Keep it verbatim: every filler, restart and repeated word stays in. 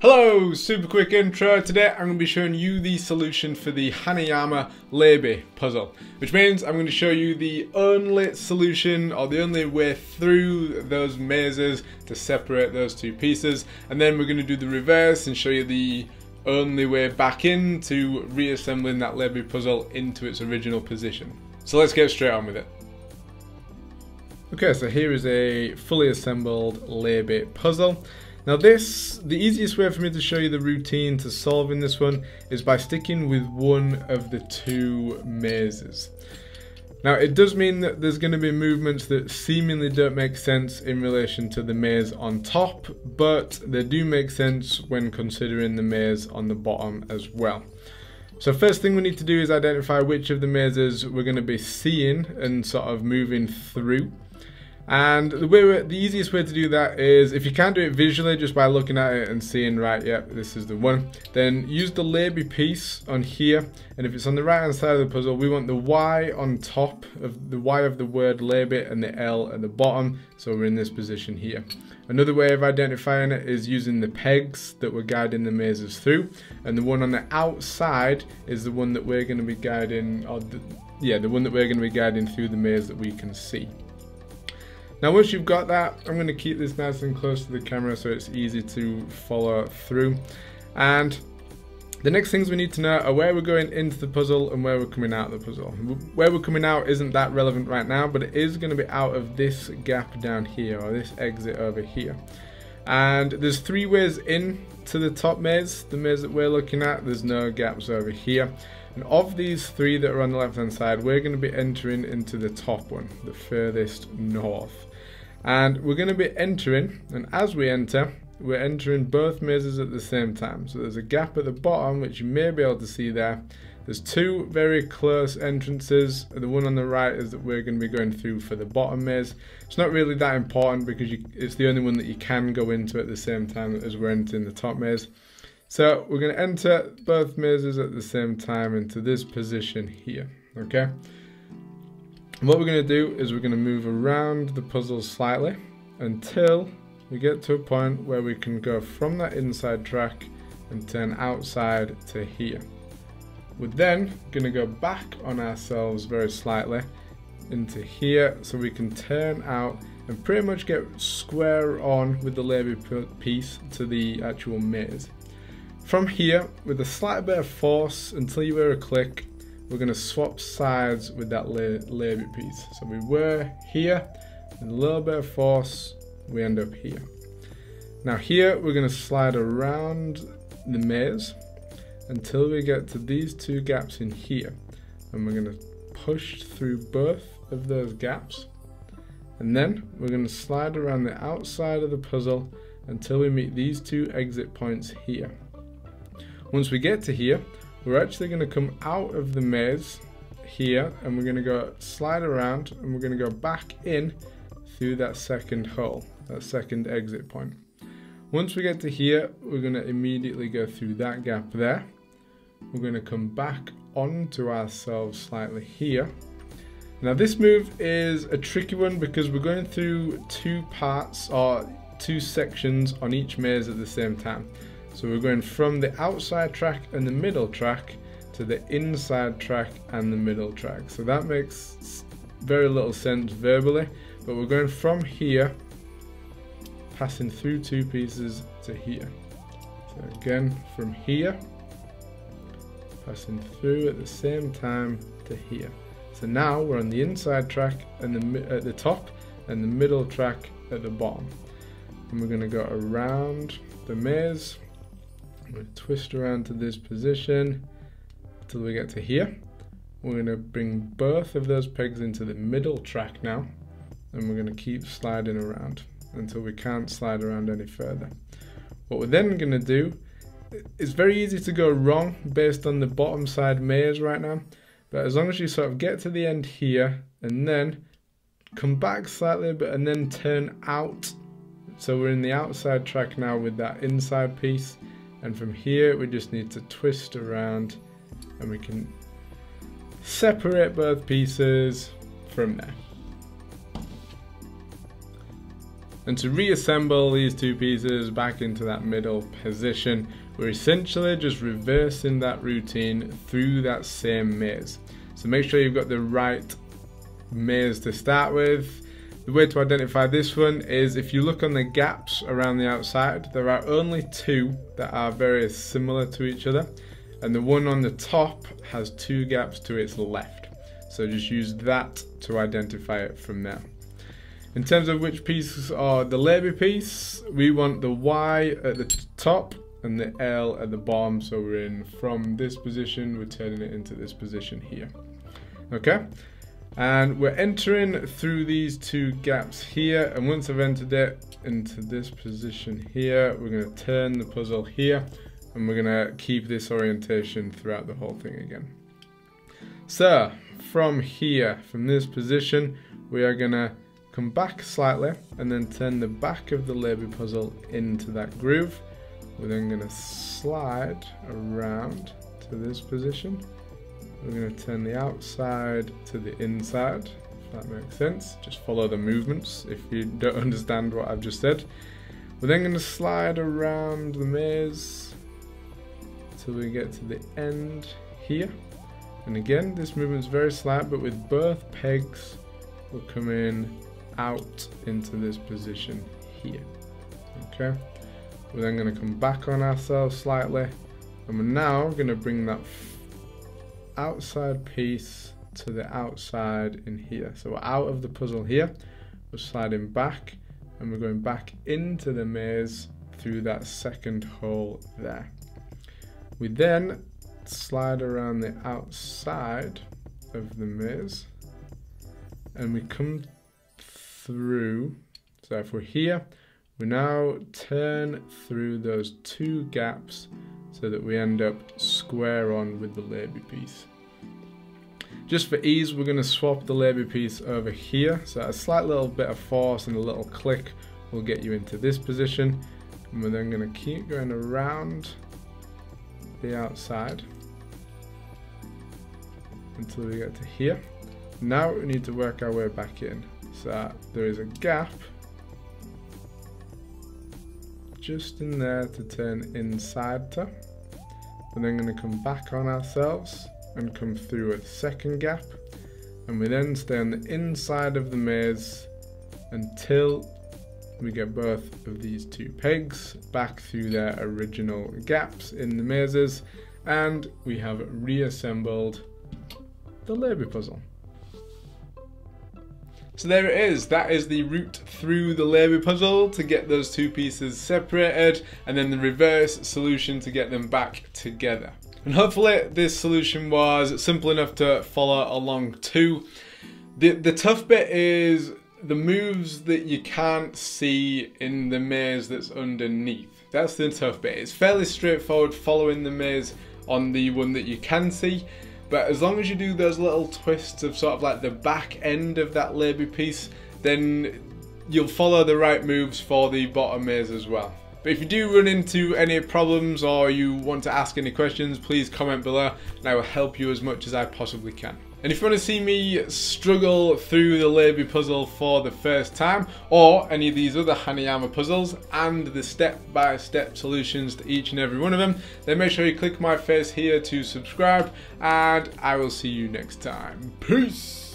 Hello, super quick intro. Today I'm going to be showing you the solution for the Hanayama Laby puzzle, which means I'm going to show you the only solution or the only way through those mazes to separate those two pieces, and then we're going to do the reverse and show you the only way back in to reassembling that Laby puzzle into its original position. So let's get straight on with it. Okay, so here is a fully assembled Laby puzzle. Now this, the easiest way for me to show you the routine to solving this one is by sticking with one of the two mazes. Now it does mean that there's going to be movements that seemingly don't make sense in relation to the maze on top, but they do make sense when considering the maze on the bottom as well. So first thing we need to do is identify which of the mazes we're going to be seeing and sort of moving through. And the way, the easiest way to do that is, if you can't do it visually just by looking at it and seeing, right, yep, this is the one, then use the Laby piece on here, and if it's on the right hand side of the puzzle, we want the Y on top of the Y of the word Laby and the L at the bottom, so we're in this position here. Another way of identifying it is using the pegs that we're guiding the mazes through, and the one on the outside is the one that we're going to be guiding, or the, yeah, the one that we're going to be guiding through the maze that we can see. Now once you've got that, I'm going to keep this nice and close to the camera so it's easy to follow through. And the next things we need to know are where we're going into the puzzle and where we're coming out of the puzzle. Where we're coming out isn't that relevant right now, but it is going to be out of this gap down here, or this exit over here. And there's three ways in to the top maze, the maze that we're looking at. There's no gaps over here. And of these three that are on the left hand side, we're going to be entering into the top one, the furthest north. And we're going to be entering, and as we enter, we're entering both mazes at the same time. So there's a gap at the bottom, which you may be able to see there. There's two very close entrances. The one on the right is that we're going to be going through for the bottom maze. It's not really that important because you, it's the only one that you can go into at the same time as we're entering the top maze. So we're going to enter both mazes at the same time into this position here, okay? And what we're going to do is we're going to move around the puzzle slightly until we get to a point where we can go from that inside track and turn outside to here. We're then going to go back on ourselves very slightly into here so we can turn out and pretty much get square on with the Laby piece to the actual maze. From here, with a slight bit of force until you hear a click, we're going to swap sides with that Laby piece. So we were here, with a little bit of force, we end up here. Now here, we're going to slide around the maze until we get to these two gaps in here. And we're going to push through both of those gaps. And then we're going to slide around the outside of the puzzle until we meet these two exit points here. Once we get to here, we're actually going to come out of the maze here, and we're going to go slide around, and we're going to go back in through that second hole, that second exit point. Once we get to here, we're going to immediately go through that gap there. We're going to come back onto ourselves slightly here. Now this move is a tricky one because we're going through two parts or two sections on each maze at the same time. So we're going from the outside track and the middle track to the inside track and the middle track. So that makes very little sense verbally, but we're going from here, passing through two pieces to here. So again, from here, passing through at the same time to here. So now we're on the inside track and the, at the top and the middle track at the bottom. And we're going to go around the maze. I'm going to twist around to this position until we get to here. We're going to bring both of those pegs into the middle track now, and we're going to keep sliding around until we can't slide around any further. What we're then going to do, it's very easy to go wrong based on the bottom side maze right now, but as long as you sort of get to the end here and then come back slightly but and then turn out, so we're in the outside track now with that inside piece. And from here, we just need to twist around and we can separate both pieces from there. and to reassemble these two pieces back into that middle position, we're essentially just reversing that routine through that same maze. So make sure you've got the right maze to start with. The way to identify this one is if you look on the gaps around the outside, there are only two that are very similar to each other, and the one on the top has two gaps to its left. So just use that to identify it from there. In terms of which pieces are the Laby piece, we want the Y at the top and the L at the bottom, so we're in from this position, we're turning it into this position here. Okay? And we're entering through these two gaps here, and once I've entered it into this position here, we're going to turn the puzzle here, and we're going to keep this orientation throughout the whole thing again. So from here, from this position, we are going to come back slightly and then turn the back of the Laby puzzle into that groove. We're then going to slide around to this position. We're going to turn the outside to the inside, if that makes sense. Just follow the movements if you don't understand what I've just said. We're then going to slide around the maze till we get to the end here. And again, this movement's very slight, but with both pegs, we're coming out into this position here. Okay. We're then going to come back on ourselves slightly, and we're now going to bring that outside piece to the outside in here. So we're out of the puzzle here, we're sliding back, and we're going back into the maze through that second hole there. We then slide around the outside of the maze, and we come through. So if we're here, we now turn through those two gaps so that we end up square on with the Laby piece. Just for ease, we're going to swap the Laby piece over here, so a slight little bit of force and a little click will get you into this position, and we're then going to keep going around the outside until we get to here. Now we need to work our way back in, so there is a gap just in there to turn inside to. We're then going to come back on ourselves and come through a second gap, and we then stay on the inside of the maze until we get both of these two pegs back through their original gaps in the mazes, and we have reassembled the Laby puzzle. So there it is, that is the route through the Laby puzzle to get those two pieces separated, and then the reverse solution to get them back together. And hopefully this solution was simple enough to follow along too. The, the tough bit is the moves that you can't see in the maze that's underneath. That's the tough bit. It's fairly straightforward following the maze on the one that you can see. But as long as you do those little twists of sort of like the back end of that Laby piece, then you'll follow the right moves for the bottom maze as well. But if you do run into any problems or you want to ask any questions, please comment below and I will help you as much as I possibly can. And if you want to see me struggle through the Laby puzzle for the first time, or any of these other Hanayama puzzles and the step-by-step solutions to each and every one of them, then make sure you click my face here to subscribe, and I will see you next time. Peace!